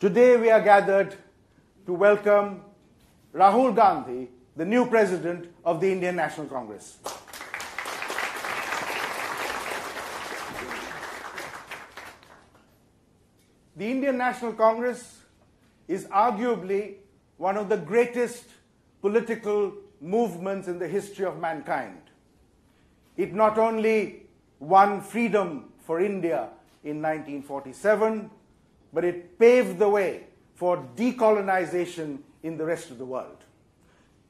Today we are gathered to welcome Rahul Gandhi, the new president of the Indian National Congress. The Indian National Congress is arguably one of the greatest political movements in the history of mankind. It not only won freedom for India in 1947, but it paved the way for decolonization in the rest of the world.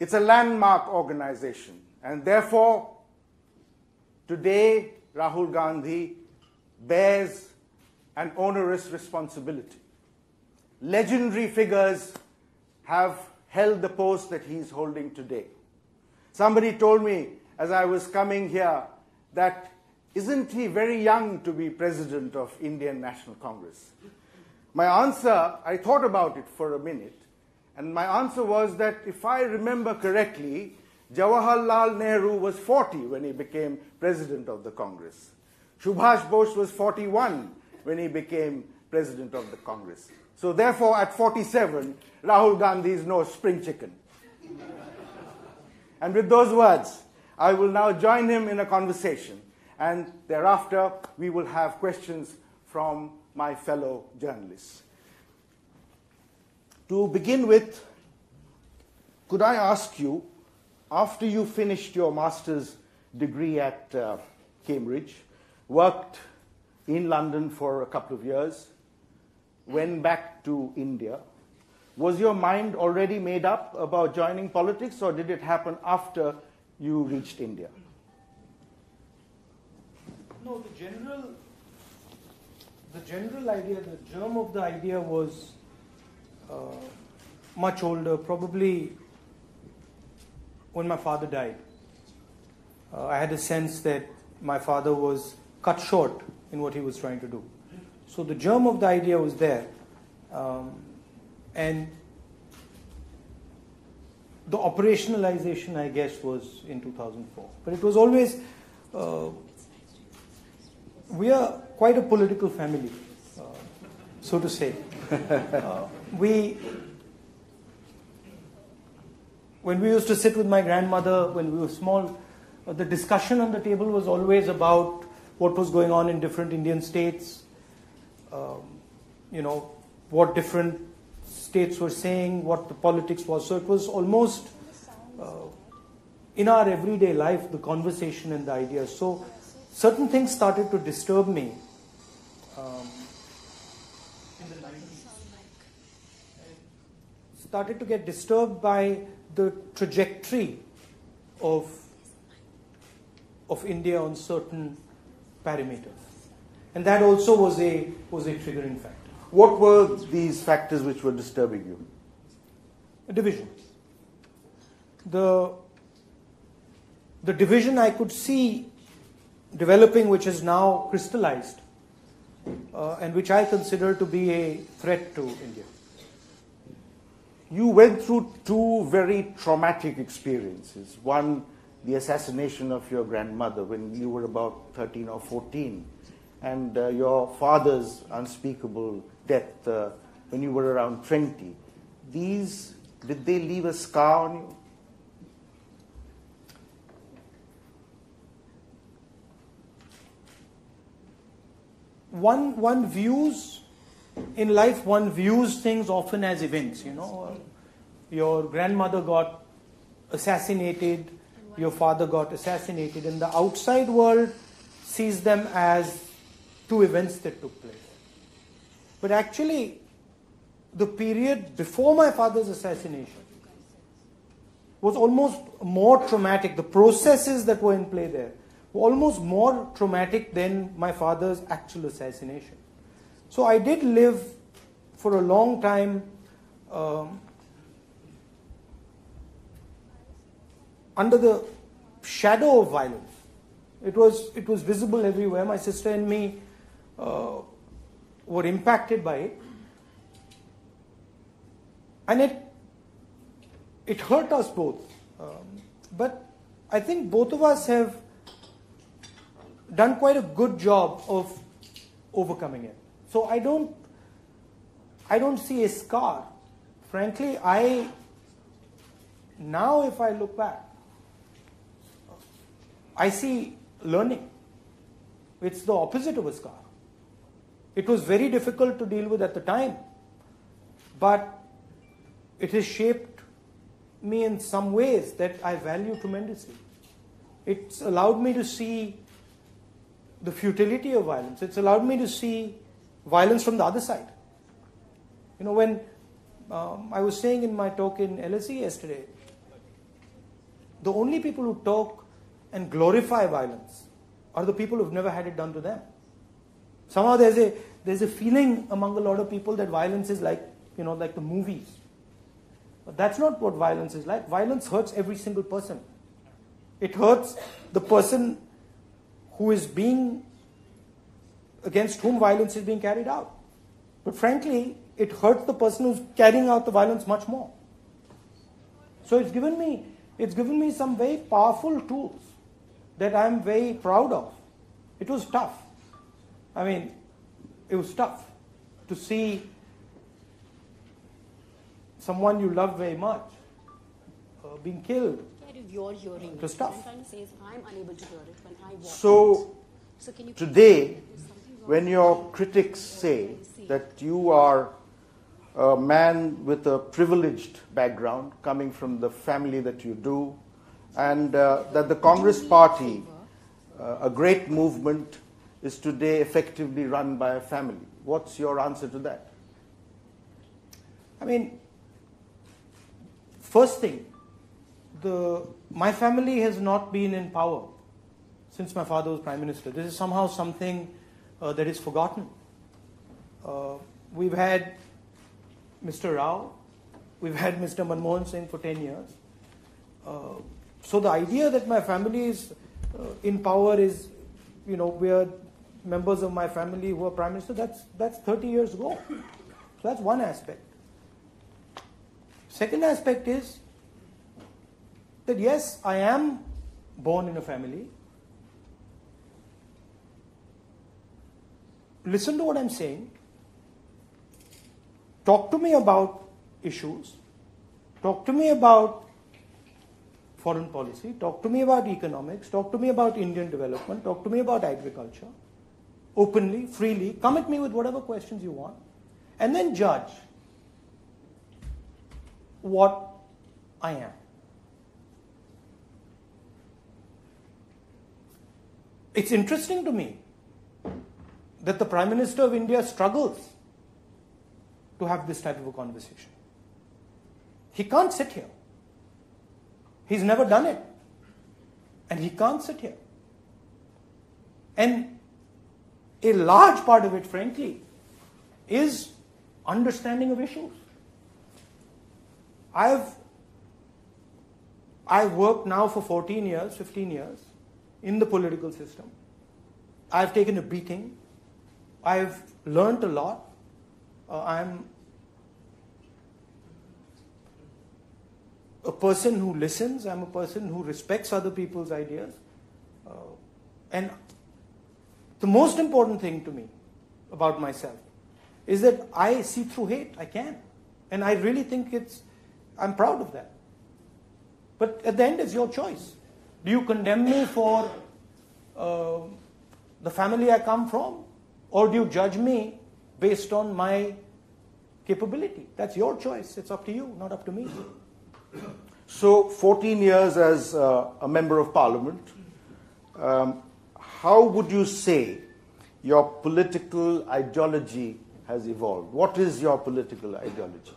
It's a landmark organization, and therefore, today, Rahul Gandhi bears an onerous responsibility. Legendary figures have held the post that he's holding today. Somebody told me as I was coming here that isn't he very young to be president of Indian National Congress? My answer, I thought about it for a minute, and my answer was that if I remember correctly, Jawaharlal Nehru was 40 when he became president of the Congress. Subhash Bose was 41 when he became president of the Congress. So therefore, at 47, Rahul Gandhi is no spring chicken. And with those words, I will now join him in a conversation, and thereafter we will have questions from my fellow journalists. To begin with, could I ask you, after you finished your master's degree at Cambridge, worked in London for a couple of years, went back to India, was your mind already made up about joining politics, or did it happen after you reached India? No, the general idea, the germ of the idea was much older, probably when my father died. I had a sense that my father was cut short in what he was trying to do. So the germ of the idea was there. And the operationalization, I guess, was in 2004. But it was always, we are quite a political family, so to say. When we used to sit with my grandmother when we were small, the discussion on the table was always about what was going on in different Indian states, you know, what different states were saying, what the politics was. So it was almost in our everyday life, the conversation and the idea. So certain things started to disturb me in the 90s. Started to get disturbed by the trajectory of India on certain parameters. And that also was a triggering factor. What were these factors which were disturbing you? Division. The division I could see developing, which is now crystallized, and which I consider to be a threat to India. You went through two very traumatic experiences. One, the assassination of your grandmother when you were about 13 or 14, and your father's unspeakable death when you were around 20. These, did they leave a scar on you? One views, in life one views things often as events, you know. Your grandmother got assassinated, your father got assassinated, and the outside world sees them as two events that took place. But actually, the period before my father's assassination was almost more traumatic. The processes that were in play there almost more traumatic than my father's actual assassination. So I did live for a long time under the shadow of violence. It was visible everywhere. My sister and me were impacted by it. And it hurt us both. But I think both of us have done quite a good job of overcoming it. So I don't I don't see a scar. Frankly, now if I look back, I see learning. It's the opposite of a scar. It was very difficult to deal with at the time, but it has shaped me in some ways that I value tremendously. It's allowed me to see the futility of violence. It's allowed me to see violence from the other side. You know, when I was saying in my talk in LSE yesterday, the only people who talk and glorify violence are the people who've never had it done to them. Somehow there's a feeling among a lot of people that violence is like, you know, like the movies. But that's not what violence is like. Violence hurts every single person. It hurts the person who is against whom violence is being carried out. But frankly, it hurts the person who's carrying out the violence much more. So it's given me some very powerful tools that I'm very proud of. It was tough. I mean, it was tough to see someone you love very much being killed. You're hearing it. It says, I'm unable to hear it when I walk. So can you today, when your critics say that you are a man with a privileged background coming from the family that you do, and that the Congress Party, a great movement, is today effectively run by a family, what's your answer to that? I mean, first thing, my family has not been in power since my father was Prime Minister. This is somehow something that is forgotten. We've had Mr. Rao, we've had Mr. Manmohan Singh for 10 years. So the idea that my family is in power is, you know, we are members of my family who are Prime Minister, that's 30 years ago. So that's one aspect. Second aspect is, that yes, I am born in a family. Listen to what I'm saying. Talk to me about issues. Talk to me about foreign policy. Talk to me about economics. Talk to me about Indian development. Talk to me about agriculture. Openly, freely. Come at me with whatever questions you want. And then judge what I am. It's interesting to me that the Prime Minister of India struggles to have this type of a conversation. He can't sit here. He's never done it. And he can't sit here. And a large part of it, frankly, is understanding of issues. I've worked now for 14 years, 15 years, in the political system. I've taken a beating. I've learned a lot. I'm a person who listens. I'm a person who respects other people's ideas. And the most important thing to me about myself is that I see through hate. I can. And I really think I'm proud of that. But at the end, it's your choice. Do you condemn me for the family I come from? Or do you judge me based on my capability? That's your choice. It's up to you, not up to me. So 14 years as a member of parliament, how would you say your political ideology has evolved? What is your political ideology?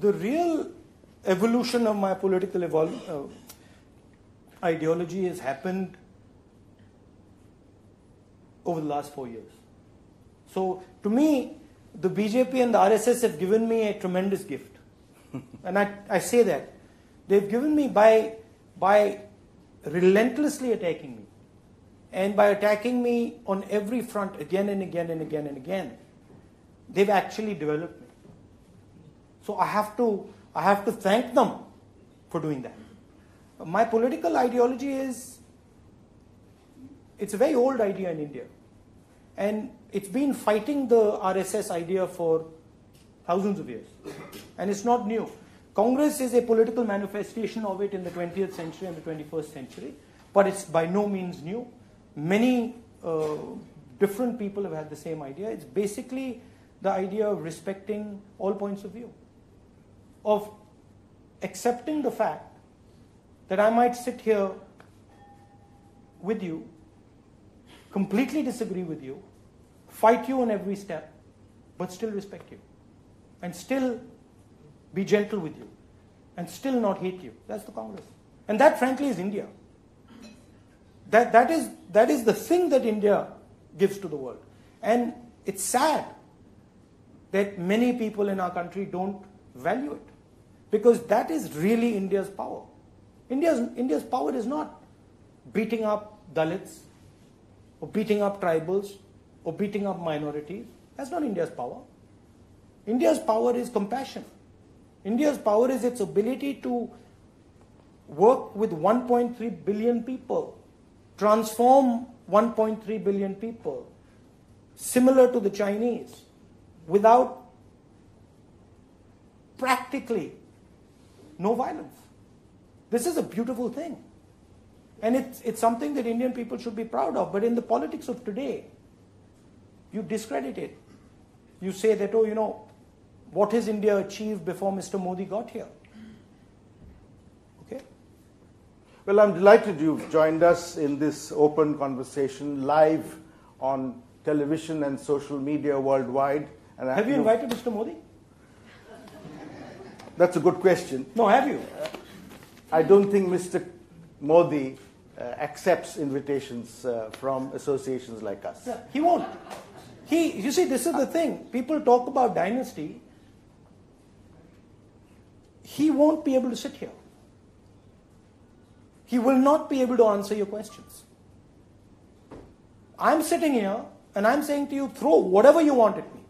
The real evolution of my political ideology has happened over the last 4 years. So to me, the BJP and the RSS have given me a tremendous gift. And I say that. They've given me by relentlessly attacking me. And by attacking me on every front again and again and again and again, they've actually developed me. So I have to thank them for doing that. My political ideology is, it's a very old idea in India. And it's been fighting the RSS idea for thousands of years. And it's not new. Congress is a political manifestation of it in the 20th century and the 21st century. But it's by no means new. Many different people have had the same idea. It's basically the idea of respecting all points of view, of accepting the fact that I might sit here with you, completely disagree with you, fight you on every step, but still respect you, and still be gentle with you, and still not hate you. That's the Congress. And that, frankly, is India. That is the thing that India gives to the world. And it's sad that many people in our country don't value it, because that is really India's power. India's power is not beating up Dalits, or beating up tribals, or beating up minorities. That's not India's power. India's power is compassion. India's power is its ability to work with 1.3 billion people, transform 1.3 billion people, similar to the Chinese, without practically no violence. This is a beautiful thing. And it's something that Indian people should be proud of. But in the politics of today, you discredit it. You say that, oh, you know, what has India achieved before Mr. Modi got here? Okay? Well, I'm delighted you've joined us in this open conversation live on television and social media worldwide. And have you invited Mr. Modi? That's a good question. No, have you? I don't think Mr. Modi accepts invitations from associations like us. Yeah, he won't. You see, this is the thing. People talk about dynasty. He won't be able to sit here. He will not be able to answer your questions. I'm sitting here and I'm saying to you, throw whatever you want at me.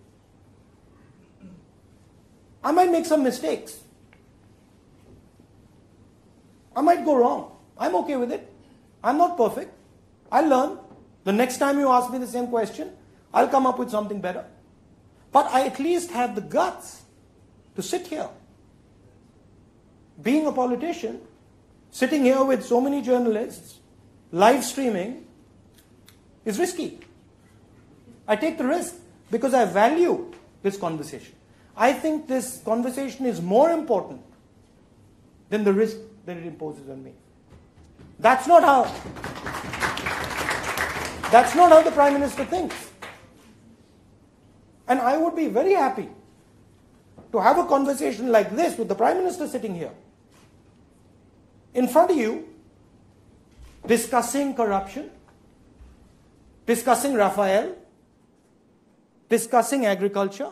I might make some mistakes. I might go wrong. I'm okay with it. I'm not perfect. I'll learn. The next time you ask me the same question, I'll come up with something better. But I at least have the guts to sit here. Being a politician, sitting here with so many journalists, live streaming, is risky. I take the risk because I value this conversation. I think this conversation is more important than the risk that it imposes on me. That's not how the Prime Minister thinks. And I would be very happy to have a conversation like this with the Prime Minister sitting here, in front of you, discussing corruption, discussing Rafael, discussing agriculture,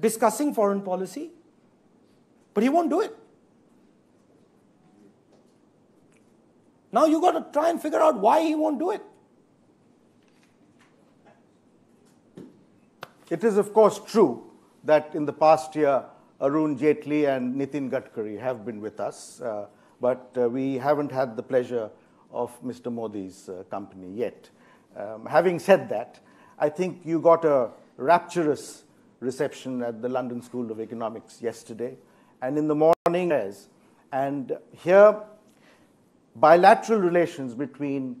discussing foreign policy, but he won't do it. Now you've got to try and figure out why he won't do it. It is, of course, true that in the past year, Arun Jaitley and Nitin Gadkari have been with us, but we haven't had the pleasure of Mr. Modi's company yet. Having said that, I think you got a rapturous reception at the London School of Economics yesterday, and in the morning, and here, bilateral relations between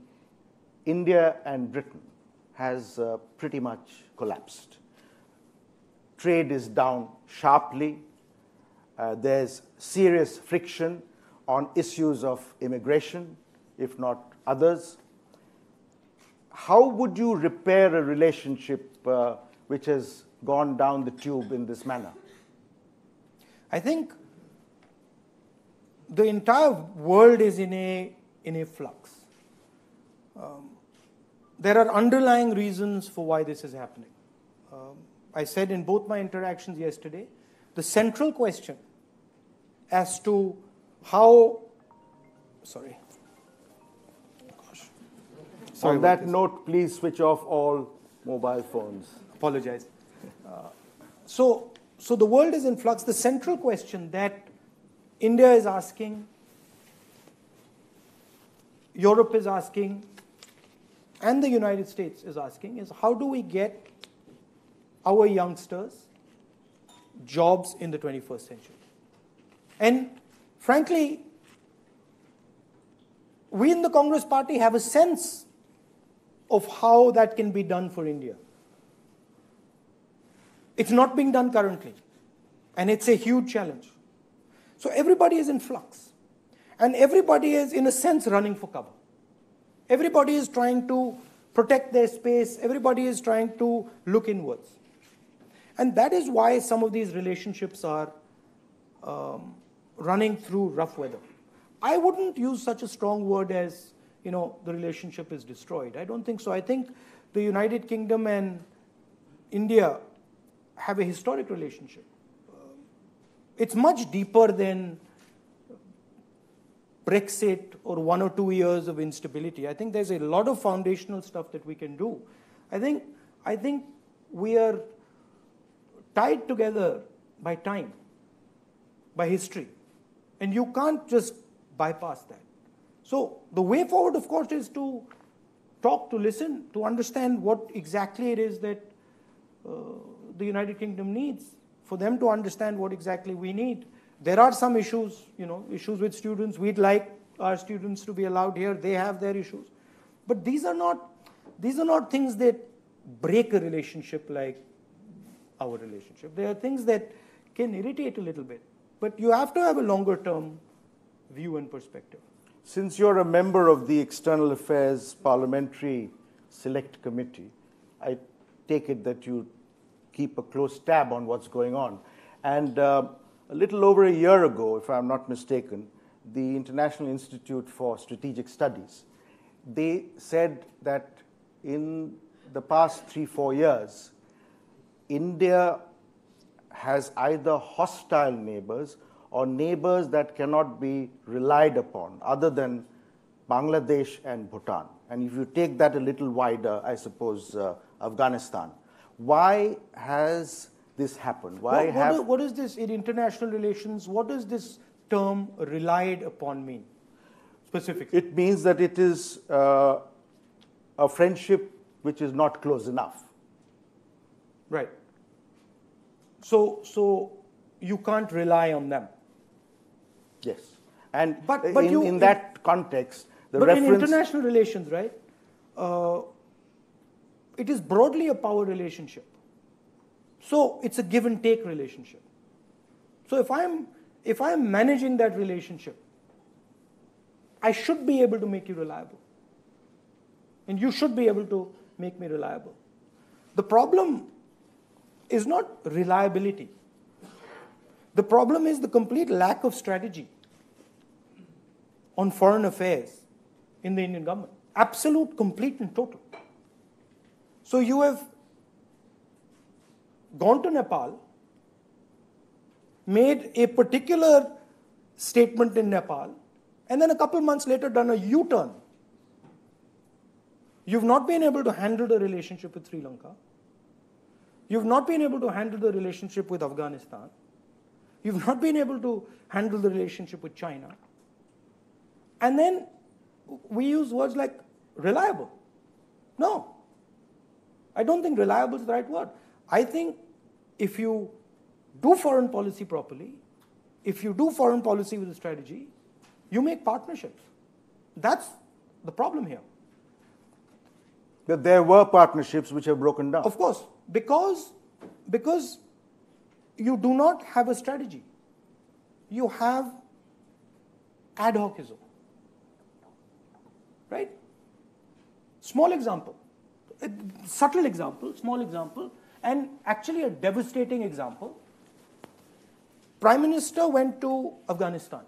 India and Britain has pretty much collapsed. Trade is down sharply. There's serious friction on issues of immigration, if not others. How would you repair a relationship which has gone down the tube in this manner? I think the entire world is in a flux. There are underlying reasons for why this is happening. I said in both my interactions yesterday, the central question as to how... Sorry. On that note, please switch off all mobile phones. Apologize. So the world is in flux. The central question that India is asking Europe is asking, and the United States is asking, is how do we get our youngsters jobs in the 21st century? And frankly, we in the Congress party have a sense of how that can be done for India. It's not being done currently, and it's a huge challenge. So everybody is in flux, and everybody is, in a sense, running for cover. Everybody is trying to protect their space. Everybody is trying to look inwards. And that is why some of these relationships are running through rough weather. I wouldn't use such a strong word as, you know, the relationship is destroyed. I don't think so. I think the United Kingdom and India have a historic relationship. It's much deeper than Brexit or 1 or 2 years of instability. I think there's a lot of foundational stuff that we can do. I think we are tied together by time, by history, and you can't just bypass that. So the way forward, of course, is to talk, to listen, to understand what exactly it is that the United Kingdom needs, for them to understand what exactly we need. There are some issues, you know, issues with students. We'd like our students to be allowed here. They have their issues. But these are not things that break a relationship like our relationship. They are things that can irritate a little bit. But you have to have a longer term view and perspective. Since you're a member of the External Affairs Parliamentary Select Committee, I take it that you keep a close tab on what's going on. And a little over a year ago, if I'm not mistaken, the International Institute for Strategic Studies, they said that in the past 3-4 years, India has either hostile neighbors or neighbors that cannot be relied upon other than Bangladesh and Bhutan. And if you take that a little wider, I suppose, Afghanistan. Why has this happened? Why what is this in international relations? What does this term relied upon mean specifically? It means that it is a friendship which is not close enough. Right. So you can't rely on them. Yes. And but in that context, the reference... But in international relations, right, it is broadly a power relationship. So it's a give and take relationship. So if I'm managing that relationship, I should be able to make you reliable. And you should be able to make me reliable. The problem is not reliability. The problem is the complete lack of strategy on foreign affairs in the Indian government. Absolute, complete, and total. So you have gone to Nepal, made a particular statement in Nepal, and then a couple months later done a U-turn. You've not been able to handle the relationship with Sri Lanka. You've not been able to handle the relationship with Afghanistan. You've not been able to handle the relationship with China. And then we use words like reliable. No, I don't think reliable is the right word. I think if you do foreign policy properly, if you do foreign policy with a strategy, you make partnerships. That's the problem here. But there were partnerships which have broken down. Of course, because you do not have a strategy. You have ad hocism, right? Small example, subtle example, small example, and actually a devastating example. Prime Minister went to Afghanistan.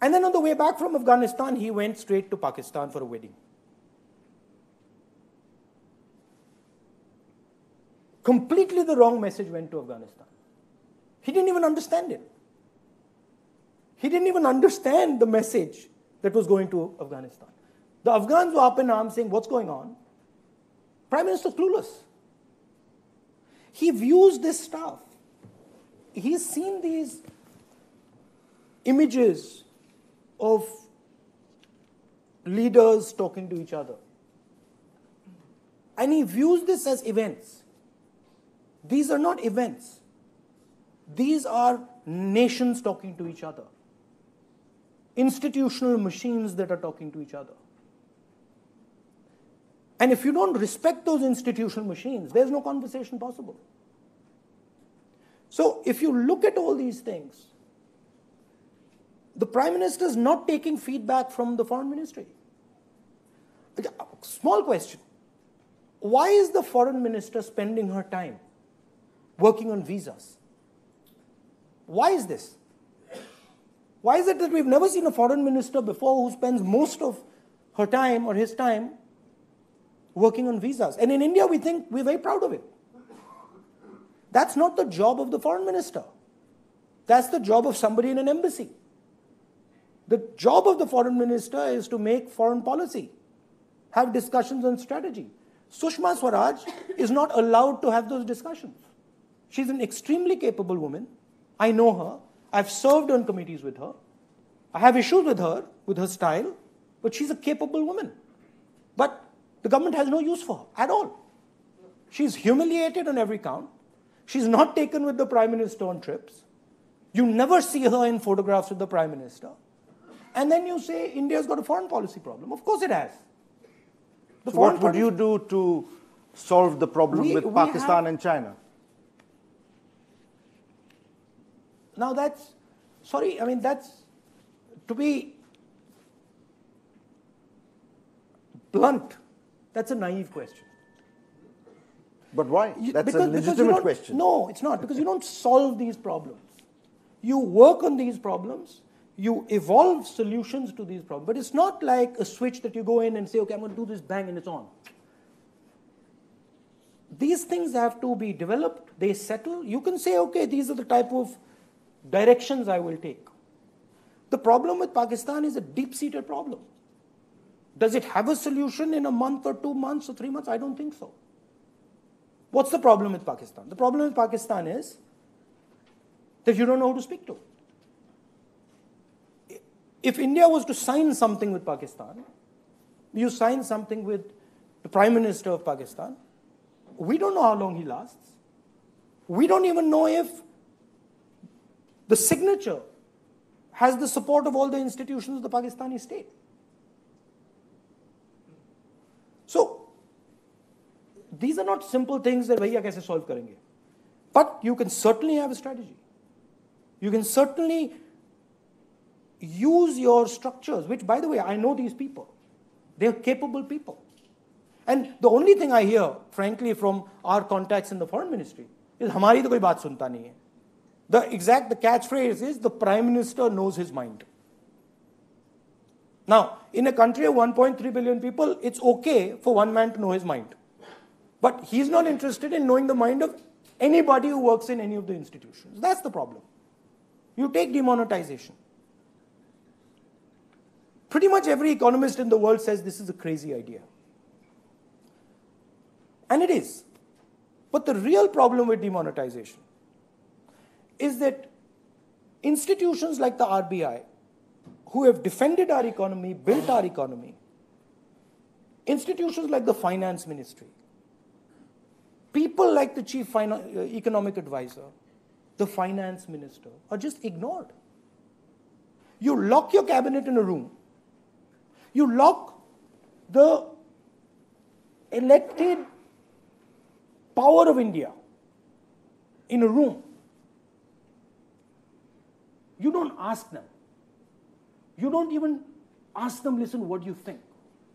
And then on the way back from Afghanistan, he went straight to Pakistan for a wedding. Completely the wrong message went to Afghanistan. He didn't even understand it. He didn't even understand the message that was going to Afghanistan. The Afghans were up in arms saying, what's going on? Prime Minister clueless. He views this stuff. He's seen these images of leaders talking to each other. And he views this as events. These are not events. These are nations talking to each other. Institutional machines that are talking to each other. And if you don't respect those institutional machines, there's no conversation possible. So if you look at all these things, the Prime Minister is not taking feedback from the Foreign Ministry. Small question. Why is the Foreign Minister spending her time working on visas? Why is this? Why is it that we've never seen a Foreign Minister before who spends most of her time or his time working on visas? And in India, we think we're very proud of it. That's not the job of the Foreign Minister. That's the job of somebody in an embassy. The job of the Foreign Minister is to make foreign policy, have discussions on strategy. Sushma Swaraj is not allowed to have those discussions. She's an extremely capable woman. I know her. I've served on committees with her. I have issues with her style, but she's a capable woman. But the government has no use for her at all. She's humiliated on every count. She's not taken with the Prime Minister on trips. You never see her in photographs with the Prime Minister. And then you say, India's got a foreign policy problem. Of course it has. So what would you do to solve the problem with Pakistan and China? Now that's, sorry, I mean that's, to be blunt, that's a naive question. But why? That's a legitimate question. No, it's not, because you don't solve these problems. You work on these problems, you evolve solutions to these problems. But it's not like a switch that you go in and say, okay, I'm going to do this, bang, and it's on. These things have to be developed, they settle. You can say, okay, these are the type of directions I will take. The problem with Pakistan is a deep-seated problem. Does it have a solution in a month or 2 months or 3 months? I don't think so. What's the problem with Pakistan? The problem with Pakistan is that you don't know who to speak to. If India was to sign something with Pakistan, you sign something with the Prime Minister of Pakistan, we don't know how long he lasts. We don't even know if the signature has the support of all the institutions of the Pakistani state. So, these are not simple things that we can solve. But you can certainly have a strategy. You can certainly use your structures, which, by the way, I know these people. They're capable people. And the only thing I hear, frankly, from our contacts in the Foreign Ministry is, "Hamari to koi baat sunta nahi hai." The catchphrase is, the Prime Minister knows his mind. Now, in a country of 1.3 billion people, it's okay for one man to know his mind. But he's not interested in knowing the mind of anybody who works in any of the institutions. That's the problem. You take demonetization. Pretty much every economist in the world says this is a crazy idea. And it is. But the real problem with demonetization is that institutions like the RBI, who have defended our economy, built our economy, institutions like the Finance Ministry, people like the Chief Economic Advisor, the Finance Minister, are just ignored. You lock your cabinet in a room. You lock the elected power of India in a room. You don't ask them. You don't even ask them, listen, what do you think?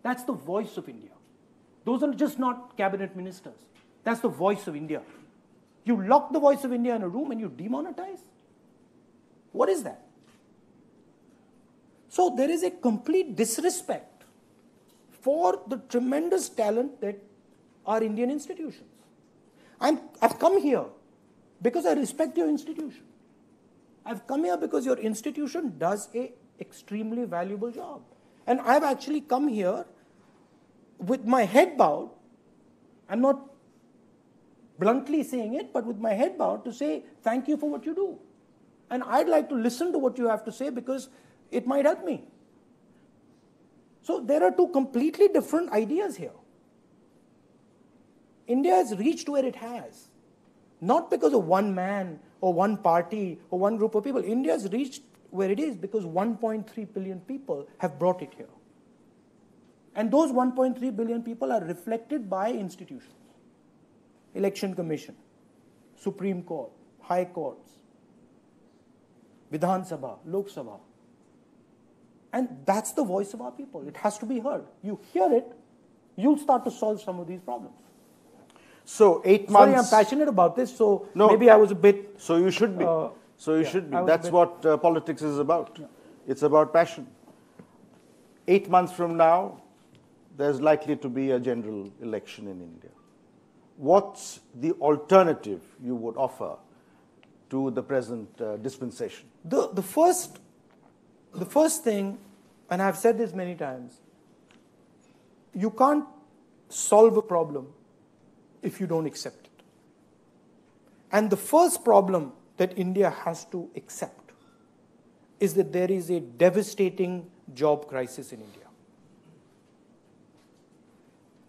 That's the voice of India. Those are just not cabinet ministers. That's the voice of India. You lock the voice of India in a room and you demonetize? What is that? So there is a complete disrespect for the tremendous talent that are Indian institutions. I've come here because I respect your institution. I've come here because your institution does an extremely valuable job. And I've actually come here with my head bowed. I'm not bluntly saying it, but with my head bowed to say, thank you for what you do. And I'd like to listen to what you have to say because it might help me. So there are two completely different ideas here. India has reached where it has, not because of one man or one party or one group of people. India has reached where it is because 1.3 billion people have brought it here. And those 1.3 billion people are reflected by institutions. Election Commission, Supreme Court, High Courts, Vidhan Sabha, Lok Sabha. And that's the voice of our people. It has to be heard. You hear it, you'll start to solve some of these problems. So 8 months... Sorry, I'm passionate about this, so no, maybe I was a bit... So you should be. So you should be. That's what politics is about. Yeah. It's about passion. 8 months from now, there's likely to be a general election in India. What's the alternative you would offer to the present dispensation? The first thing, and I've said this many times, you can't solve a problem if you don't accept it. And the first problem that India has to accept is that there is a devastating job crisis in India.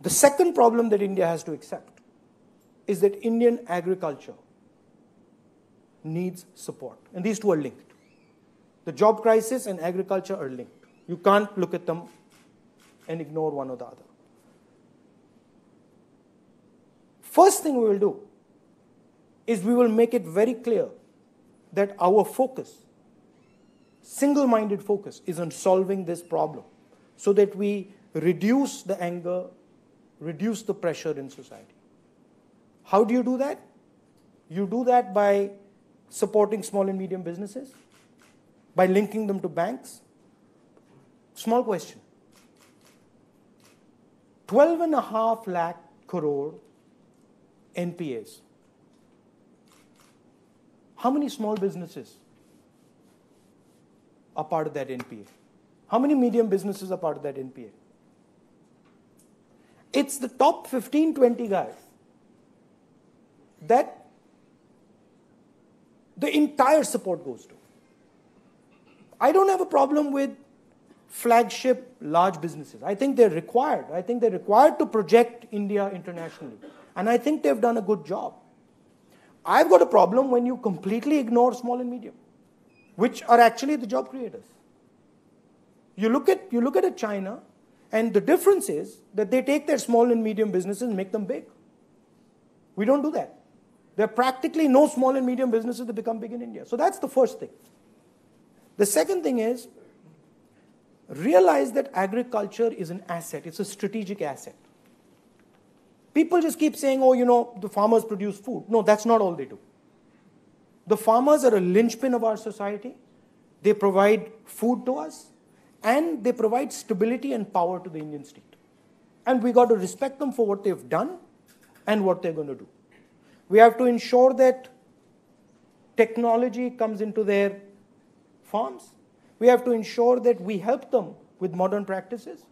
The second problem that India has to accept is that Indian agriculture needs support. And these two are linked. The job crisis and agriculture are linked. You can't look at them and ignore one or the other. First thing we will do is we will make it very clear that our focus, single-minded focus, is on solving this problem so that we reduce the anger, reduce the pressure in society. How do you do that? You do that by supporting small and medium businesses, by linking them to banks. Small question. 12.5 lakh crore NPAs. How many small businesses are part of that NPA? How many medium businesses are part of that NPA? It's the top 15, 20 guys that the entire support goes to. I don't have a problem with flagship large businesses. I think they're required. I think they're required to project India internationally. And I think they've done a good job. I've got a problem when you completely ignore small and medium, which are actually the job creators. You look at a China, and the difference is that they take their small and medium businesses and make them big. We don't do that. There are practically no small and medium businesses that become big in India. So that's the first thing. The second thing is, realize that agriculture is an asset. It's a strategic asset. People just keep saying, oh, you know, the farmers produce food. No, that's not all they do. The farmers are a linchpin of our society. They provide food to us, and they provide stability and power to the Indian state. And we got to respect them for what they've done and what they're going to do. We have to ensure that technology comes into their farms. We have to ensure that we help them with modern practices.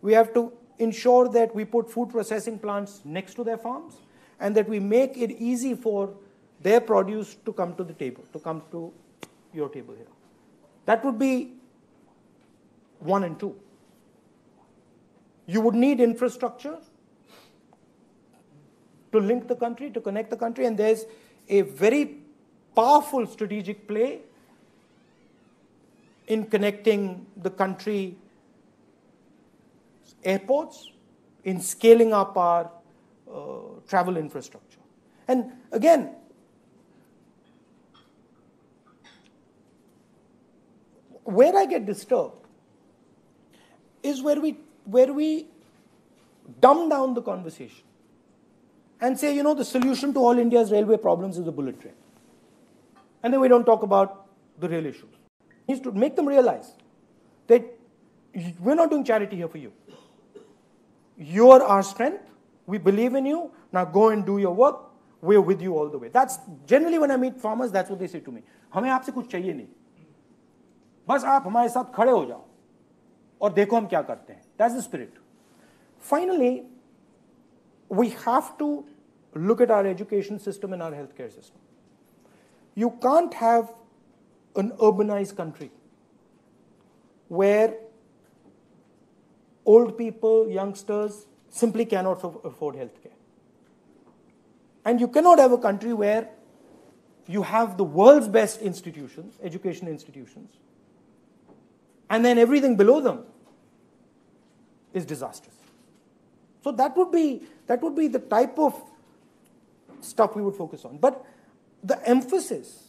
We have to ensure that we put food processing plants next to their farms, and that we make it easy for their produce to come to the table, to come to your table here. That would be 1 and 2. You would need infrastructure to link the country, to connect the country, and there's a very powerful strategic play in connecting the country airports, in scaling up our travel infrastructure. And again, where I get disturbed is where we dumb down the conversation and say, you know, the solution to all India's railway problems is the bullet train. And then we don't talk about the real issues. It needs to make them realize that we're not doing charity here for you. You're our strength. We believe in you. Now go and do your work. We're with you all the way. That's generally when I meet farmers, that's what they say to me. हमें आपसे कुछ चाहिए नहीं. बस आप हमारे साथ खड़े हो जाओ और देखो हम क्या करते हैं. That's the spirit. Finally, we have to look at our education system and our healthcare system. You can't have an urbanized country where old people, youngsters, simply cannot afford healthcare. And you cannot have a country where you have the world's best institutions, education institutions, and then everything below them is disastrous. So that would be the type of stuff we would focus on. But the emphasis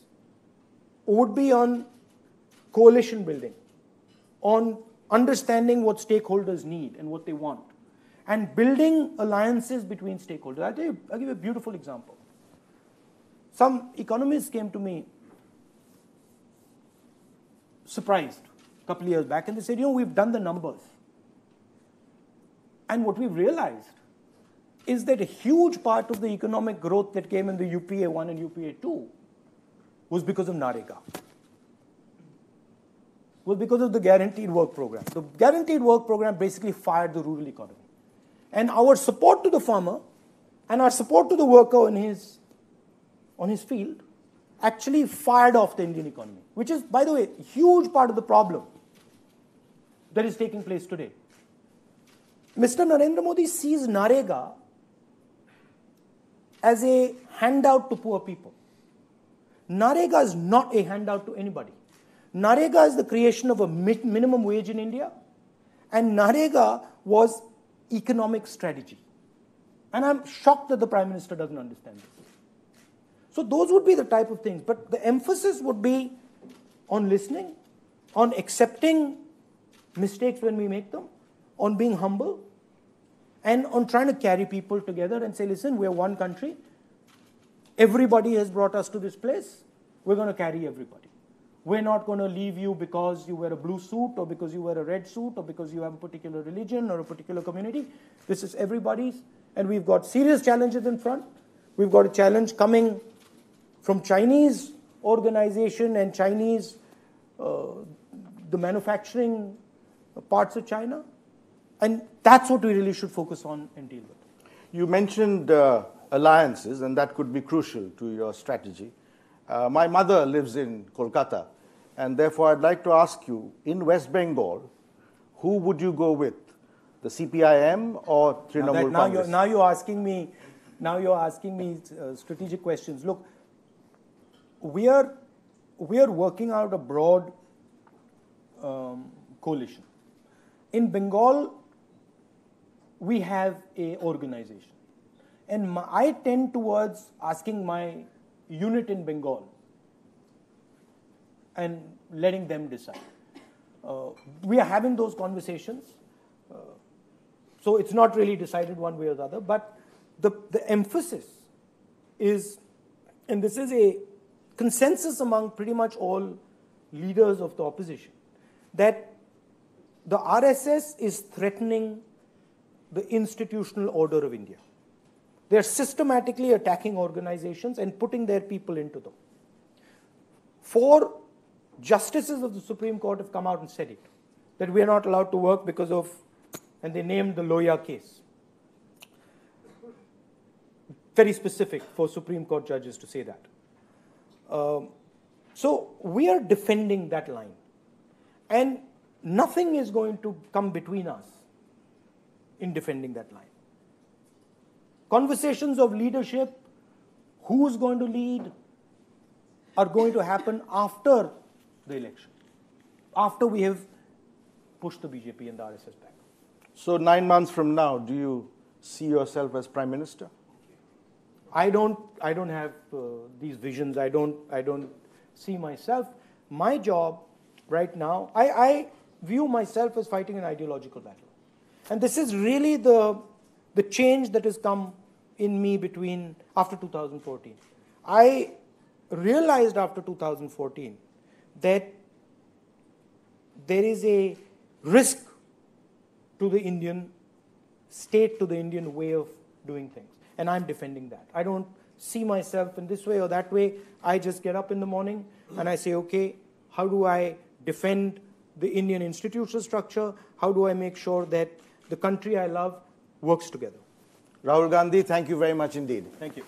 would be on coalition building, on understanding what stakeholders need and what they want, and building alliances between stakeholders. I'll give you a beautiful example. Some economists came to me surprised a couple of years back, and they said, you know, we've done the numbers. And what we've realized is that a huge part of the economic growth that came in the UPA 1 and UPA 2 was because of NREGA, was because of the guaranteed work program. The guaranteed work program basically fired the rural economy. And our support to the farmer and our support to the worker in his on his field actually fired off the Indian economy, which is, by the way, a huge part of the problem that is taking place today. Mr. Narendra Modi sees NREGA as a handout to poor people. NREGA is not a handout to anybody. NREGA is the creation of a minimum wage in India, and NREGA was economic strategy. And I'm shocked that the Prime Minister doesn't understand this. So those would be the type of things. But the emphasis would be on listening, on accepting mistakes when we make them, on being humble, and on trying to carry people together and say, listen, we're one country. Everybody has brought us to this place. We're going to carry everybody. We're not going to leave you because you wear a blue suit or because you wear a red suit or because you have a particular religion or a particular community. This is everybody's. And we've got serious challenges in front. We've got a challenge coming from Chinese organization and Chinese, the manufacturing parts of China. And that's what we really should focus on and deal with. You mentioned alliances, and that could be crucial to your strategy. My mother lives in Kolkata, and therefore I'd like to ask you, in West Bengal, who would you go with? The CPIM or Trinamool Congress? Now you're asking me strategic questions. Look, we are working out a broad coalition. In Bengal, we have an organization. And I tend towards asking my unit in Bengal and letting them decide. We are having those conversations. So it's not really decided one way or the other, but the emphasis is, and this is a consensus among pretty much all leaders of the opposition, that the RSS is threatening the institutional order of India. They are systematically attacking organizations and putting their people into them. 4 justices of the Supreme Court have come out and said it, that we are not allowed to work because of, and they named the Lohia case. Very specific for Supreme Court judges to say that. So we are defending that line. And nothing is going to come between us in defending that line. Conversations of leadership, who's going to lead, are going to happen after the election, after we have pushed the BJP and the RSS back. So 9 months from now, do you see yourself as Prime Minister? I don't have these visions. I don't see myself. My job right now, I view myself as fighting an ideological battle. And this is really the change that has come in me between after 2014. I realized after 2014 that there is a risk to the Indian state, to the Indian way of doing things. And I'm defending that. I don't see myself in this way or that way. I just get up in the morning and I say, okay, how do I defend the Indian institutional structure? How do I make sure that the country I love works together? Rahul Gandhi, thank you very much indeed. Thank you.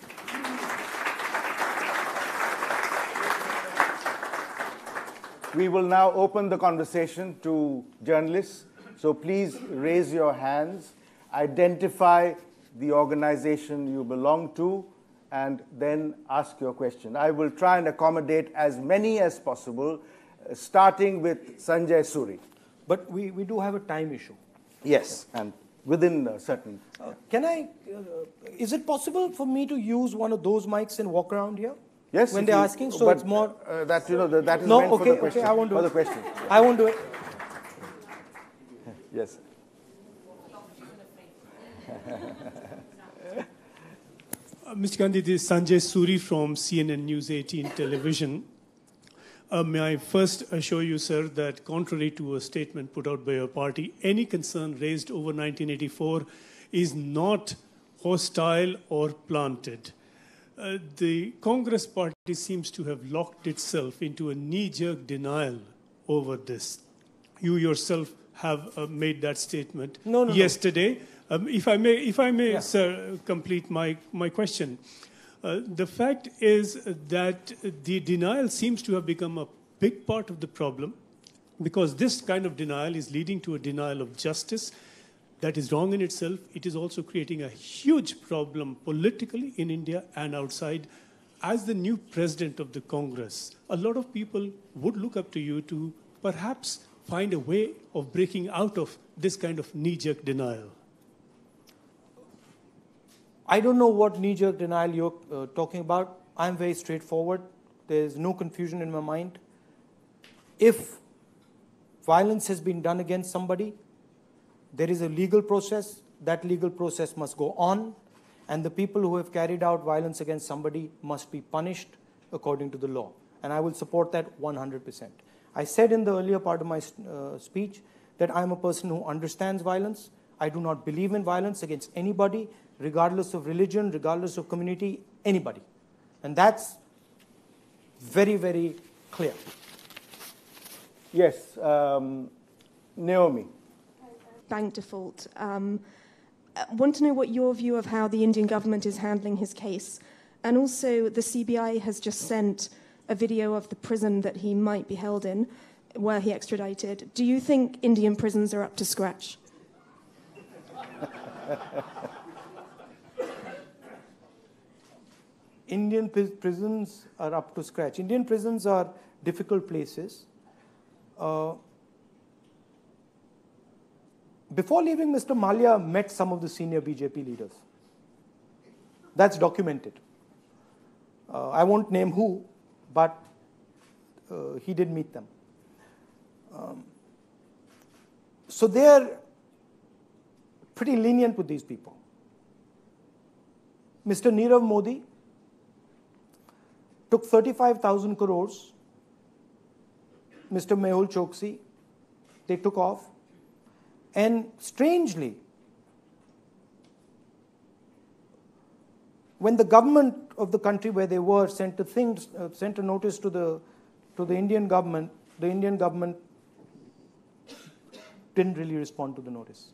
We will now open the conversation to journalists. So please raise your hands, identify the organization you belong to, and then ask your question. I will try and accommodate as many as possible, starting with Sanjay Suri. But we do have a time issue. Yes, and within a certain... is it possible for me to use one of those mics and walk around here? Yes. When they're asking, so it's more... that is meant for the question. No, okay, I won't do it. I won't do it. Yes. Mr. Gandhi, this is Sanjay Suri from CNN News 18 Television. May I first assure you, sir, that contrary to a statement put out by your party, any concern raised over 1984 is not hostile or planted. The Congress party seems to have locked itself into a knee-jerk denial over this. You yourself have made that statement yesterday. No. If I may, yeah, sir, complete my question. The fact is that the denial seems to have become a big part of the problem, because this kind of denial is leading to a denial of justice that is wrong in itself. It is also creating a huge problem politically in India and outside. As the new president of the Congress, a lot of people would look up to you to perhaps find a way of breaking out of this kind of knee-jerk denial. I don't know what knee-jerk denial you're talking about. I'm very straightforward. There's no confusion in my mind. If violence has been done against somebody, there is a legal process. That legal process must go on, and the people who have carried out violence against somebody must be punished according to the law. And I will support that 100%. I said in the earlier part of my speech that I'm a person who understands violence. I do not believe in violence against anybody, regardless of religion, regardless of community, anybody. And that's very, very clear. Yes, Naomi. Bank default. I want to know what your view of how the Indian government is handling his case. And also, the CBI has just sent a video of the prison that he might be held in, where he extradited. Do you think Indian prisons are up to scratch? Indian prisons are up to scratch. Indian prisons are difficult places. Before leaving, Mr. Mallya met some of the senior BJP leaders. That's documented. I won't name who, but he did meet them. So they're pretty lenient with these people. Mr. Nirav Modi took 35,000 crores. Mr. Mehul Choksi, they took off. And strangely, when the government of the country where they were sent a notice to the Indian government, the Indian government didn't really respond to the notice.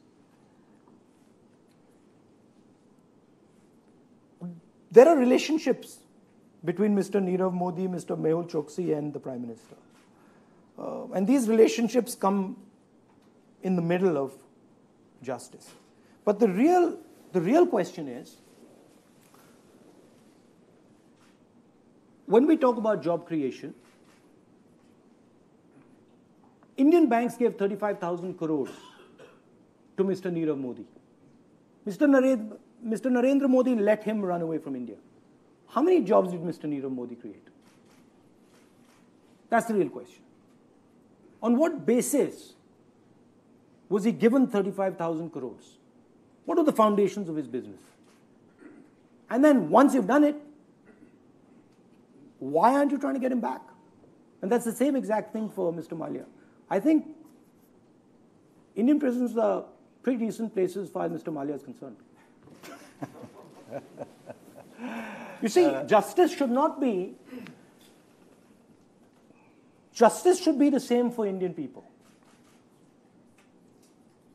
There are relationships between Mr. Nirav Modi, Mr. Mehul Choksi, and the Prime Minister. And these relationships come in the middle of justice. But the real question is, when we talk about job creation, Indian banks gave 35,000 crores to Mr. Nirav Modi. Mr. Narendra Modi let him run away from India. How many jobs did Mr. Nirav Modi create? That's the real question. On what basis was he given 35,000 crores? What are the foundations of his business? And then once you've done it, why aren't you trying to get him back? And that's the same exact thing for Mr. Mallya. I think Indian prisons are pretty decent places as far as Mr. Mallya is concerned. You see, justice should be the same for Indian people.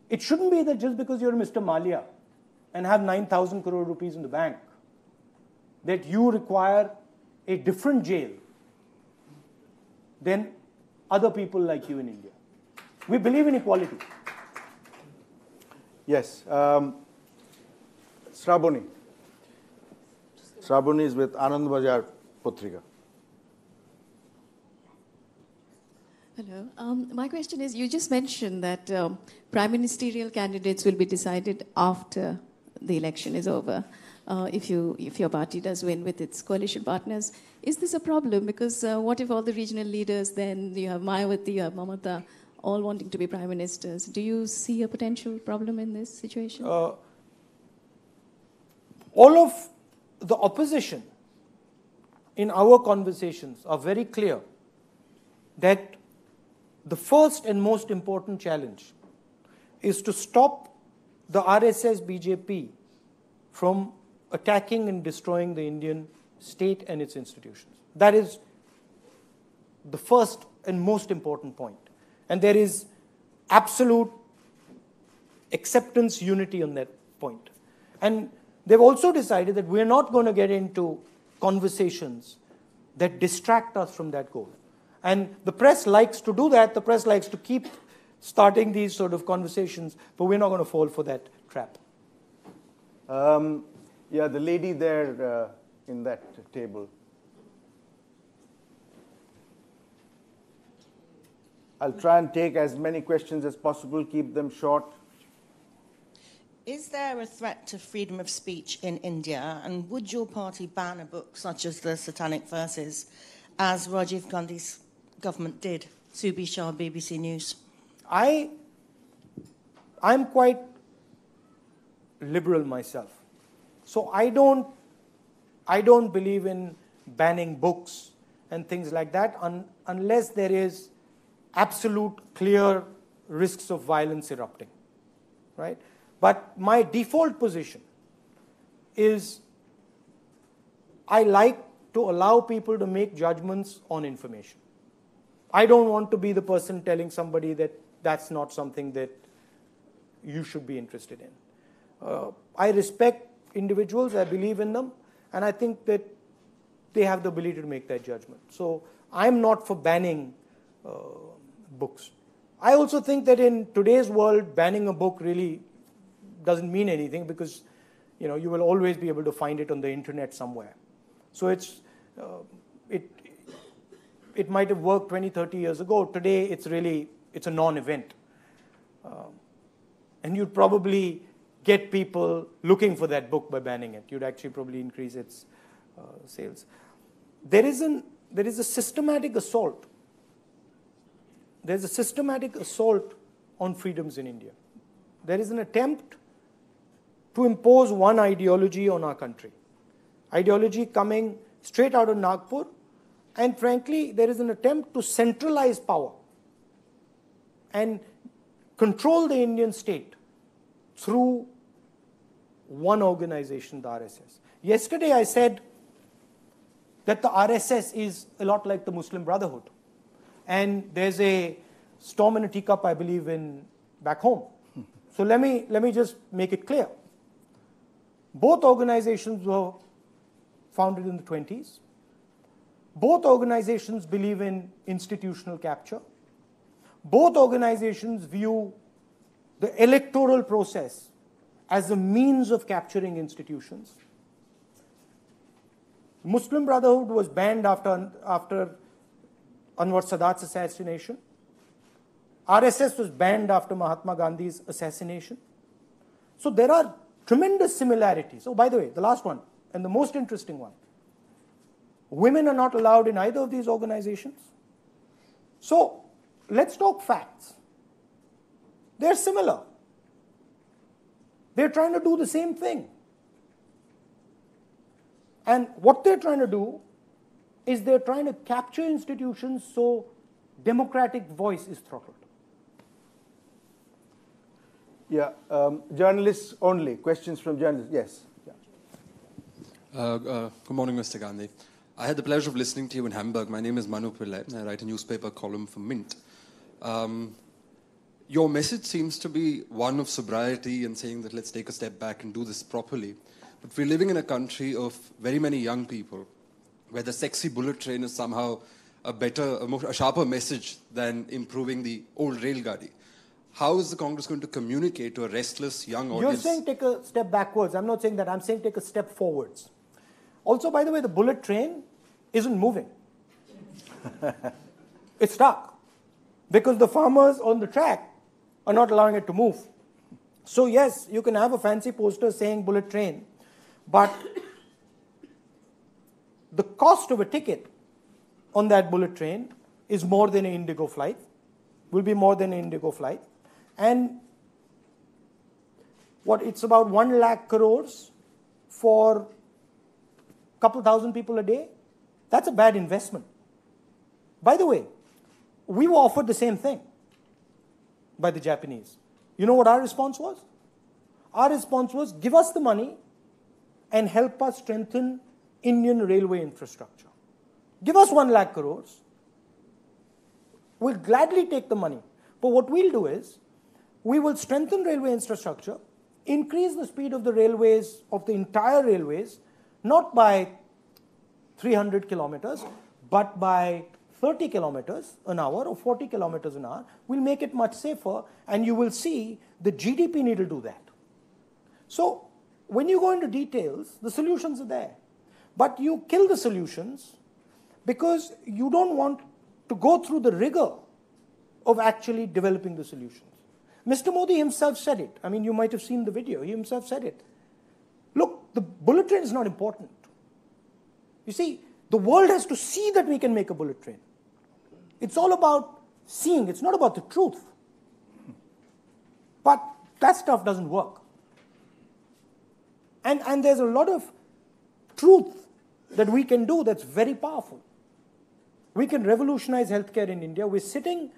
It shouldn't be that just because you're Mr. Mallya and have 9,000 crore rupees in the bank, that you require a different jail than other people like you in India. We believe in equality. Yes. Sraboni. Sraboni is with Anand Bajar Potrika. Hello. My question is, you just mentioned that prime ministerial candidates will be decided after the election is over, if your party does win with its coalition partners. Is this a problem? Because what if all the regional leaders, then you have Mayawati, you have Mamata, all wanting to be prime ministers? Do you see a potential problem in this situation? All of the opposition in our conversations are very clear that the first and most important challenge is to stop the RSS BJP from attacking and destroying the Indian state and its institutions. That is the first and most important point. And there is absolute acceptance, unity on that point. And they've also decided that we're not going to get into conversations that distract us from that goal. And the press likes to do that. The press likes to keep starting these sort of conversations, but we're not going to fall for that trap. Yeah, the lady there in that table. I'll try and take as many questions as possible, keep them short. Is there a threat to freedom of speech in India? And would your party ban a book such as The Satanic Verses, as Rajiv Gandhi's government did? Subi Shah, BBC News. I'm quite liberal myself. So I don't believe in banning books and things like that unless there is absolute clear risks of violence erupting, right? But my default position is I like to allow people to make judgments on information. I don't want to be the person telling somebody that that's not something that you should be interested in. I respect individuals, I believe in them, and I think that they have the ability to make that judgment. So I'm not for banning books. I also think that in today's world, banning a book really doesn't mean anything because, you know, you will always be able to find it on the internet somewhere. So it's, it might have worked 20, 30 years ago. Today, it's a non-event. And you'd probably get people looking for that book by banning it. You'd actually probably increase its sales. There is a systematic assault. There's a systematic assault on freedoms in India. There is an attempt to impose one ideology on our country. Ideology coming straight out of Nagpur. And frankly, there is an attempt to centralize power and control the Indian state through one organization, the RSS. Yesterday, I said that the RSS is a lot like the Muslim Brotherhood. And there's a storm in a teacup, I believe, in back home. So let me just make it clear. Both organizations were founded in the 1920s. Both organizations believe in institutional capture. Both organizations view the electoral process as a means of capturing institutions. Muslim Brotherhood was banned after Anwar Sadat's assassination. RSS was banned after Mahatma Gandhi's assassination. So there are tremendous similarities. Oh, by the way, the last one, and the most interesting one. Women are not allowed in either of these organizations. So let's talk facts. They're similar. They're trying to do the same thing. And what they're trying to do is they're trying to capture institutions so democratic voice is throttled. Yeah, journalists only. Questions from journalists. Yes. Yeah. Good morning, Mr. Gandhi. I had the pleasure of listening to you in Hamburg. My name is Manu Pillai. I write a newspaper column for Mint. Your message seems to be one of sobriety and saying that let's take a step back and do this properly. But we're living in a country of very many young people, where the sexy bullet train is somehow a sharper message than improving the old railgadi. How is the Congress going to communicate to a restless young audience? You're saying take a step backwards. I'm not saying that. I'm saying take a step forwards. Also, by the way, the bullet train isn't moving. It's stuck because the farmers on the track are not allowing it to move. So yes, you can have a fancy poster saying bullet train, but the cost of a ticket on that bullet train is more than an Indigo flight, will be more than an Indigo flight. And what, it's about 1 lakh crores for a couple thousand people a day. That's a bad investment. By the way, we were offered the same thing by the Japanese. You know what our response was? Our response was, give us the money and help us strengthen Indian railway infrastructure. Give us 1 lakh crores. We'll gladly take the money. But what we'll do is, we will strengthen railway infrastructure, increase the speed of the railways, of the entire railways, not by 300 kilometers, but by 30 kilometers an hour or 40 kilometers an hour. We'll make it much safer, and you will see the GDP need to do that. So when you go into details, the solutions are there. But you kill the solutions because you don't want to go through the rigor of actually developing the solutions. Mr. Modi himself said it. I mean, you might have seen the video. He himself said it. Look, the bullet train is not important. You see, the world has to see that we can make a bullet train. It's all about seeing. It's not about the truth. But that stuff doesn't work. And there's a lot of truth that we can do that's very powerful. We can revolutionize healthcare in India. We're sitting,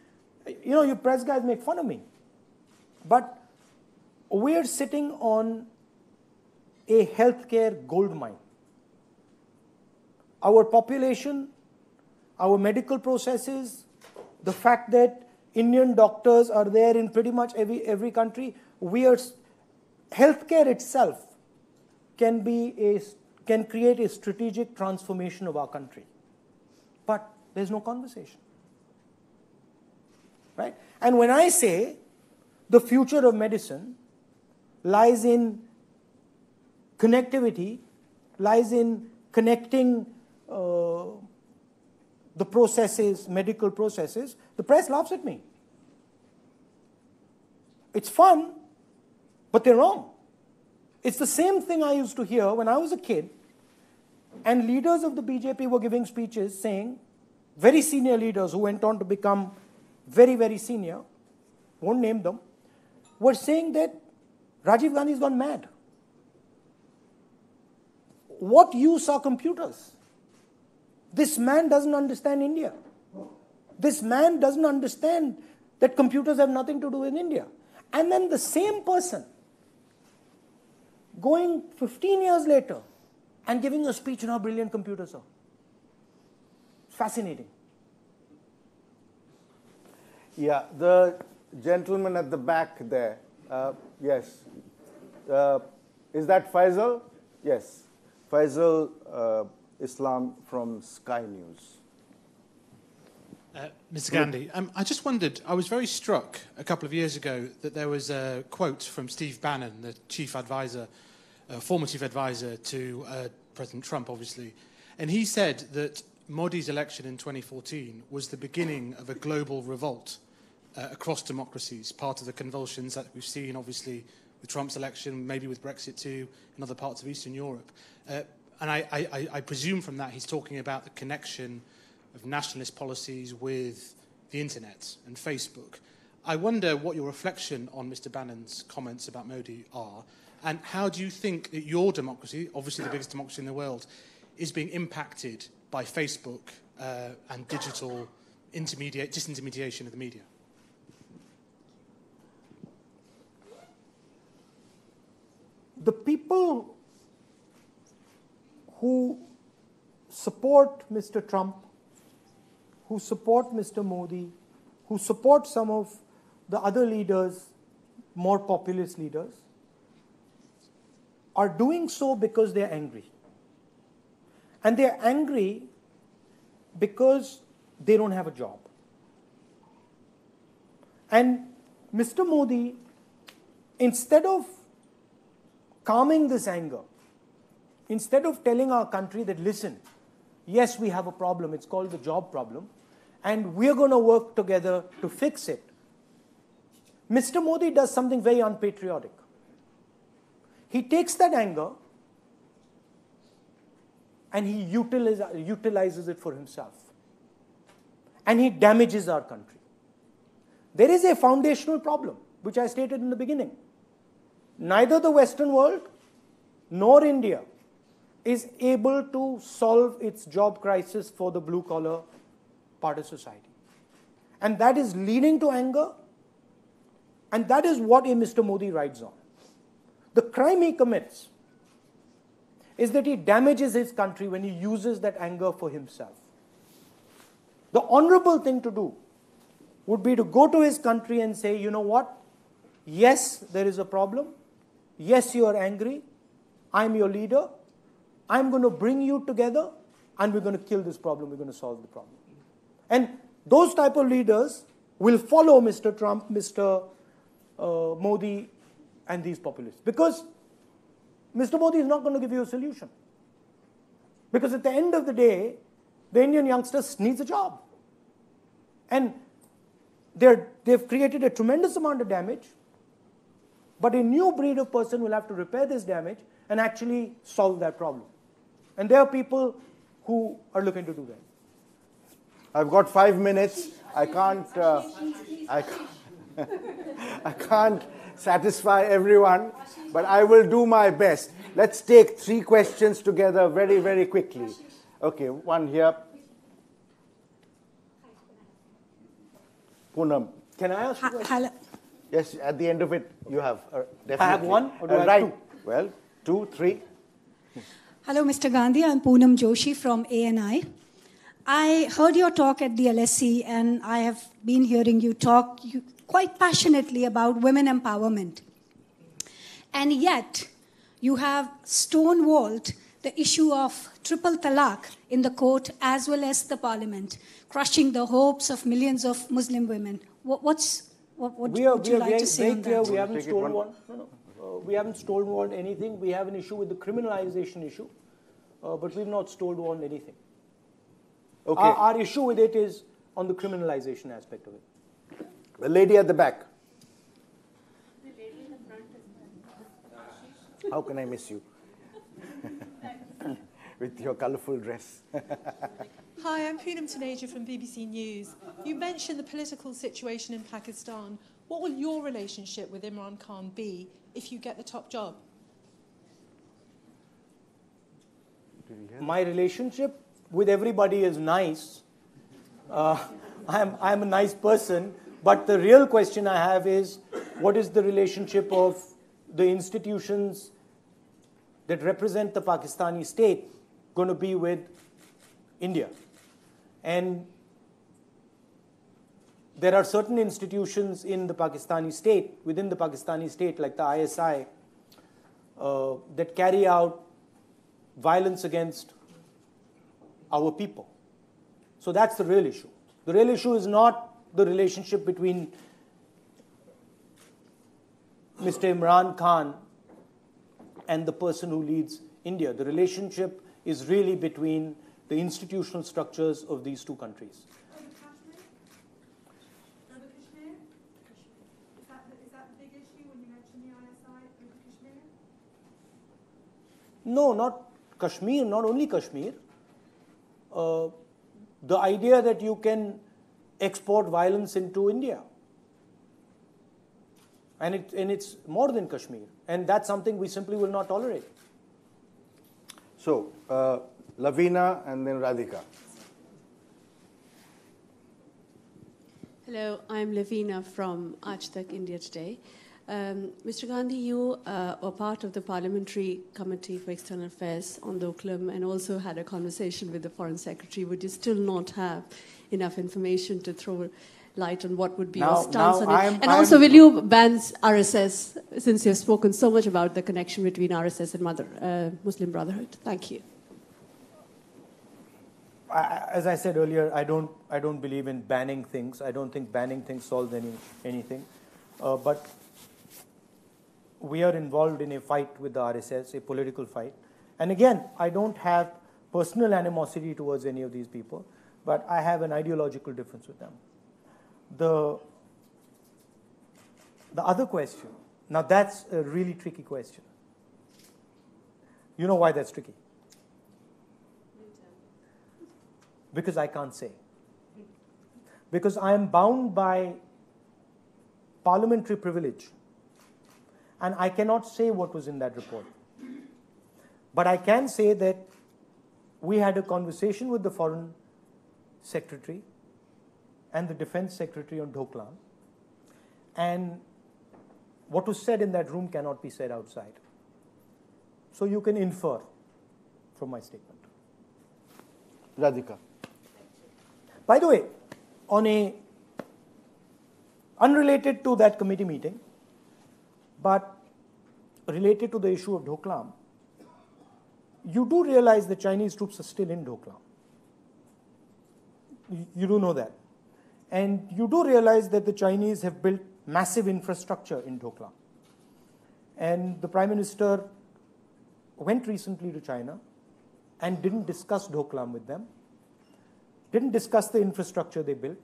you know, you press guys make fun of me, but we're sitting on a healthcare gold mine. Our population, our medical processes, the fact that Indian doctors are there in pretty much every country, we are, healthcare itself can be a, can create a strategic transformation of our country. But there's no conversation, right? And when I say the future of medicine lies in connectivity, lies in connecting the processes, medical processes, the press laughs at me. It's fun, but they're wrong. It's the same thing I used to hear when I was a kid, and leaders of the BJP were giving speeches saying, very senior leaders who went on to become very, very senior, won't name them, were saying that Rajiv Gandhi's gone mad. What use are computers? This man doesn't understand India. This man doesn't understand that computers have nothing to do with India. And then the same person going 15 years later and giving a speech on how brilliant computers are. Fascinating. Yeah, the gentleman at the back there. Yes. Is that Faisal? Yes. Faisal Islam from Sky News. Mr. Gandhi, I just wondered, I was very struck a couple of years ago that there was a quote from Steve Bannon, the chief advisor, former chief advisor to President Trump, obviously. And he said that Modi's election in 2014 was the beginning of a global revolt across democracies, part of the convulsions that we've seen, obviously, with Trump's election, maybe with Brexit too, and other parts of Eastern Europe. And I presume from that he's talking about the connection of nationalist policies with the internet and Facebook. I wonder what your reflection on Mr. Bannon's comments about Modi are, and how do you think that your democracy, obviously the biggest democracy in the world, is being impacted by Facebook and digital disintermediation of the media? The people who support Mr. Trump, who support Mr. Modi, who support some of the other leaders, more populist leaders, are doing so because they're angry. And they're angry because they don't have a job. And Mr. Modi, instead of calming this anger, instead of telling our country that, listen, yes, we have a problem, it's called the job problem, and we're going to work together to fix it, Mr. Modi does something very unpatriotic. He takes that anger and he utilizes it for himself. And he damages our country. There is a foundational problem, which I stated in the beginning. Neither the Western world nor India is able to solve its job crisis for the blue-collar part of society. And that is leading to anger, and that is what a Mr. Modi rides on. The crime he commits is that he damages his country when he uses that anger for himself. The honorable thing to do would be to go to his country and say, you know what? Yes, there is a problem. Yes, you are angry. I'm your leader. I'm going to bring you together and we're going to kill this problem. We're going to solve the problem. And those type of leaders will follow Mr. Trump, Mr. Modi, and these populists. Because Mr. Modi is not going to give you a solution. Because at the end of the day, the Indian youngster needs a job. And they've created a tremendous amount of damage, but a new breed of person will have to repair this damage and actually solve that problem. And there are people who are looking to do that. I've got 5 minutes. I can't satisfy everyone, but I will do my best. Let's take 3 questions together very, very quickly. Okay, one here. Poonam, can I ask you a question? Yes, at the end of it, you have. Definitely. I have one? Or do I have two? Well, 2, 3. Hello, Mr. Gandhi. I'm Poonam Joshi from ANI. I heard your talk at the LSE, and I have been hearing you talk quite passionately about women empowerment. And yet, you have stonewalled the issue of triple talaq in the court as well as the parliament, crushing the hopes of millions of Muslim women. What would you like to say on that? We haven't stonewalled anything. We have an issue with the criminalization issue, but we've not stonewalled anything. Okay. Our issue with it is on the criminalization aspect of it. The lady at the back. The lady in the front is back. How can I miss you? With your colourful dress. Hi, I'm Poonam Taneja from BBC News. You mentioned the political situation in Pakistan. What will your relationship with Imran Khan be if you get the top job? My relationship with everybody is nice. I'm a nice person, but the real question I have is, what is the relationship of the institutions that represent the Pakistani state going to be with India? And there are certain institutions in the Pakistani state, within the Pakistani state, like the ISI, that carry out violence against our people. So that's the real issue. The real issue is not the relationship between Mr. Imran Khan and the person who leads India. The relationship is really between the institutional structures of these two countries. Kashmir? Is that the big issue when you mention the ISI in Kashmir? No, not Kashmir, not only Kashmir. The idea that you can export violence into India. And it's more than Kashmir. And that's something we simply will not tolerate. So, Lavina and then Radhika. Hello, I'm Lavina from Aajtak India Today. Mr. Gandhi, you were part of the Parliamentary Committee for External Affairs on Doklam and also had a conversation with the Foreign Secretary. Would you still not have enough information to throw light on what would be your stance on it? And also, will you ban RSS, since you have spoken so much about the connection between RSS and Muslim Brotherhood? Thank you. as I said earlier, I don't believe in banning things. I don't think banning things solves anything. But we are involved in a fight with the RSS, a political fight. And again, I don't have personal animosity towards any of these people, but I have an ideological difference with them. The other question, now that's a really tricky question. You know why that's tricky? Because I can't say. Because I am bound by parliamentary privilege, and I cannot say what was in that report. But I can say that we had a conversation with the Foreign Secretary and the Defense Secretary on Doklam, and what was said in that room cannot be said outside. So you can infer from my statement. Radhika. By the way, on a unrelated to that committee meeting, but related to the issue of Doklam, you do realize the Chinese troops are still in Doklam. You do know that. And you do realize that the Chinese have built massive infrastructure in Doklam. And the Prime Minister went recently to China and didn't discuss Doklam with them, didn't discuss the infrastructure they built,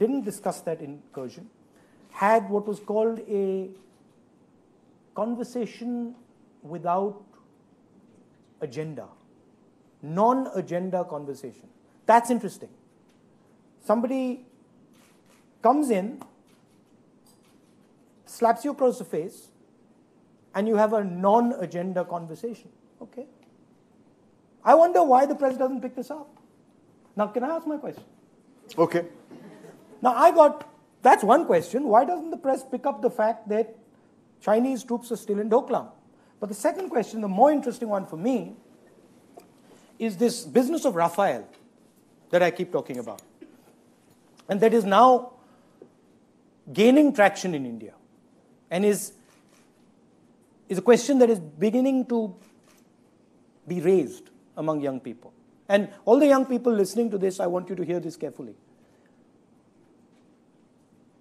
didn't discuss that incursion, had what was called a conversation without agenda, non-agenda conversation. That's interesting. Somebody comes in, slaps you across the face, and you have a non-agenda conversation. Okay. I wonder why the press doesn't pick this up. Now, can I ask my question? Okay. Now, that's one question. Why doesn't the press pick up the fact that Chinese troops are still in Doklam? But the second question, the more interesting one for me, is this business of Rafael that I keep talking about. And that is now gaining traction in India and is a question that is beginning to be raised among young people. And all the young people listening to this, I want you to hear this carefully.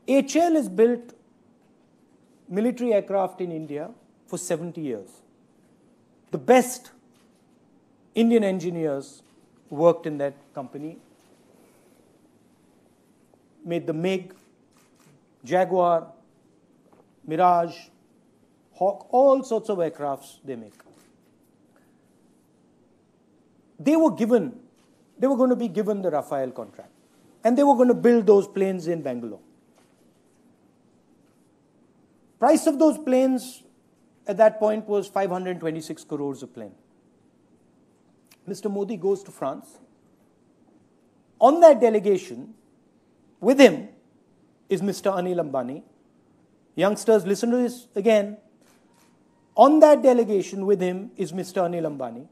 HAL has built military aircraft in India for 70 years. The best Indian engineers worked in that company, made the MiG, Jaguar, Mirage, Hawk, all sorts of aircrafts they make. They were going to be given the Rafael contract, and they were going to build those planes in Bangalore. Price of those planes at that point was 526 crores a plane. Mr. Modi goes to France. On that delegation, with him is Mr. Anil Ambani. Youngsters, listen to this again. On that delegation with him is Mr. Anil Ambani.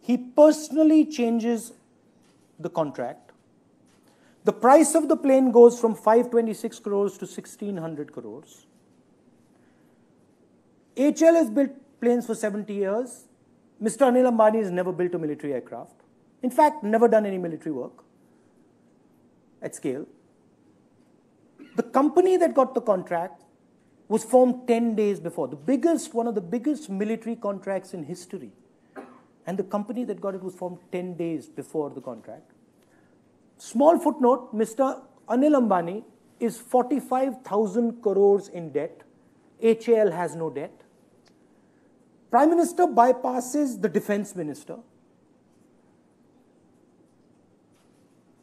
He personally changes the contract. The price of the plane goes from 526 crores to 1600 crores. HAL has built planes for 70 years. Mr. Anil Ambani has never built a military aircraft. In fact, never done any military work at scale. The company that got the contract was formed 10 days before. One of the biggest military contracts in history. And the company that got it was formed 10 days before the contract. Small footnote, Mr. Anil Ambani is 45,000 crores in debt. HAL has no debt. Prime Minister bypasses the Defense Minister,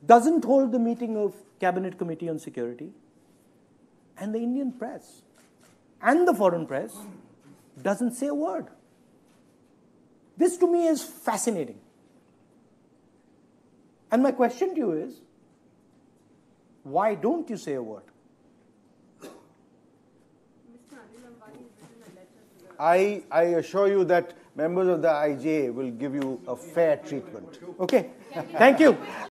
doesn't hold the meeting of Cabinet Committee on Security, and the Indian press and the foreign press doesn't say a word. This to me is fascinating. And my question to you is, why don't you say a word? I assure you that members of the IJ will give you a fair treatment. Okay. Thank you.